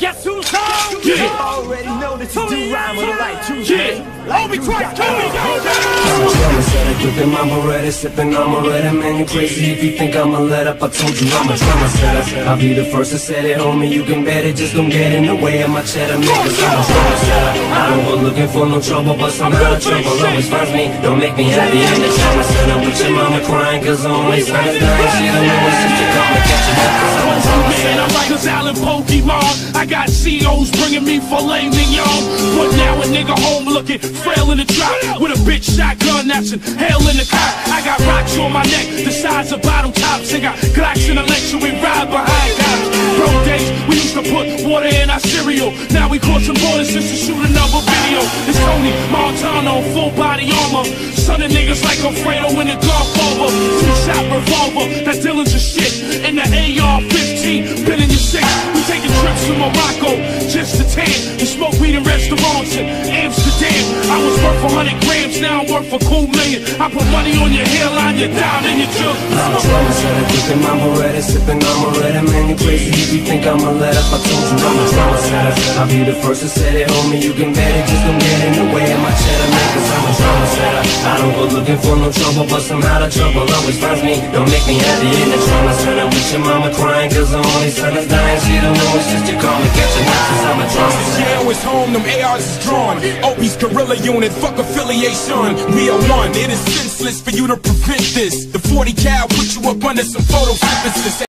Guess who's home? Yeah. Already know that you do rhyme with a light too. Yeah. Obi Trice, Kobe, Yoda. I'm already sipping, I'm already, man, you crazy if you think I'ma let up. I told you I'm a drama setter. I'll be the first to set it, homie, you can bet it. Just don't get in the way of my cheddar, niggas. I'm a drama setter. I don't go looking for no trouble, but some kind of trouble always finds me. Don't make me happy in the drama setter with your mama crying, cause I'm always trying to die. She don't know what's just to come and catch you back. I'm like a silent Pokemon. I got COs bringing me filet mignon. But now a nigga home looking frail in the drop, with a bitch shotgun napsin, hell in the cop. I got rocks on my neck, the size of bottom tops. And got Glocks in the lecture, we ride behind cops. Bro days, we used to put water in our cereal. Now we caught some borders since the shooting of a video. It's Tony Montano, full body armor. Son of niggas like Alfredo in the golf over. Two-shot revolver, that Dylan's a shit. In the AR-15, been in your six. We taking trips to Morocco, just to tan, and smoke weed in restaurants in Amsterdam. I was worth 100 grams, now I'm worth a cool million. I put money on your hairline, your dime, and your jug. I'm a drama setter, cooking, I'm already sipping, I'm already, man, you crazy if you think I'ma let up. I told you I'm a drama setter. I'll be the first to set it, homie, you can bet it. Just don't get in the way of my cheddar, man, cause I'm a drama setter. I don't go looking for no trouble, but somehow the trouble always finds me. Don't make me happy in the drama setter with your mama crying, cause I'm only son is dying. She don't know it's just to call me, catch a knife, cause I'm a drama setter. Now it's home, them ARs is drawn. Opie's guerrilla unit, fuck affiliation. We are one, it is senseless for you to prevent this. The 40 cal put you up under some photosynthesis.